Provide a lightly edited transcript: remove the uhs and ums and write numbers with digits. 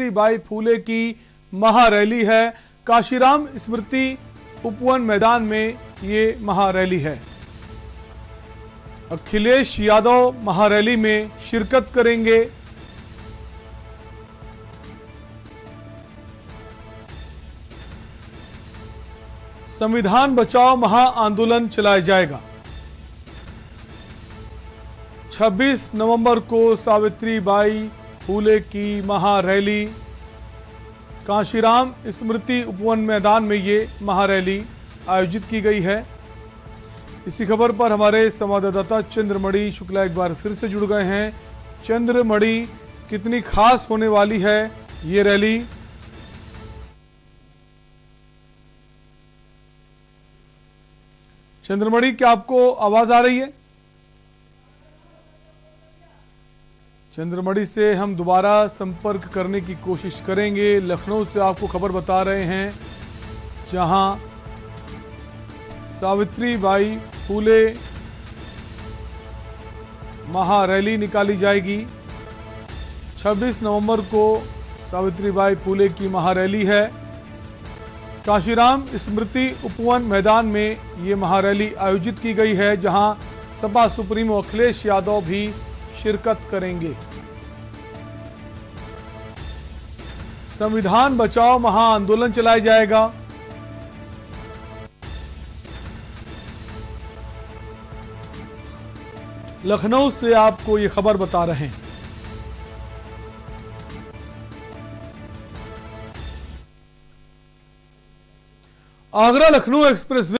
सावित्रीबाई फुले की महारैली है। काशीराम स्मृति उपवन मैदान में ये महारैली है। अखिलेश यादव महारैली में शिरकत करेंगे। संविधान बचाओ महा आंदोलन चलाया जाएगा। 26 नवंबर को सावित्रीबाई फुले की महारैली, काशीराम स्मृति उपवन मैदान में ये महारैली आयोजित की गई है। इसी खबर पर हमारे संवाददाता चंद्रमणी शुक्ला एक बार फिर से जुड़ गए हैं। चंद्रमणी, कितनी खास होने वाली है ये रैली? चंद्रमणी, क्या आपको आवाज आ रही है? चंद्रमणी से हम दोबारा संपर्क करने की कोशिश करेंगे। लखनऊ से आपको खबर बता रहे हैं, जहां सावित्रीबाई फुले महारैली निकाली जाएगी। 26 नवंबर को सावित्रीबाई फुले की महारैली है। काशीराम स्मृति उपवन मैदान में ये महारैली आयोजित की गई है, जहां सपा सुप्रीमो अखिलेश यादव भी शिरकत करेंगे। संविधान बचाओ महाआंदोलन चलाया जाएगा। लखनऊ से आपको ये खबर बता रहे हैं। Agra Lucknow express way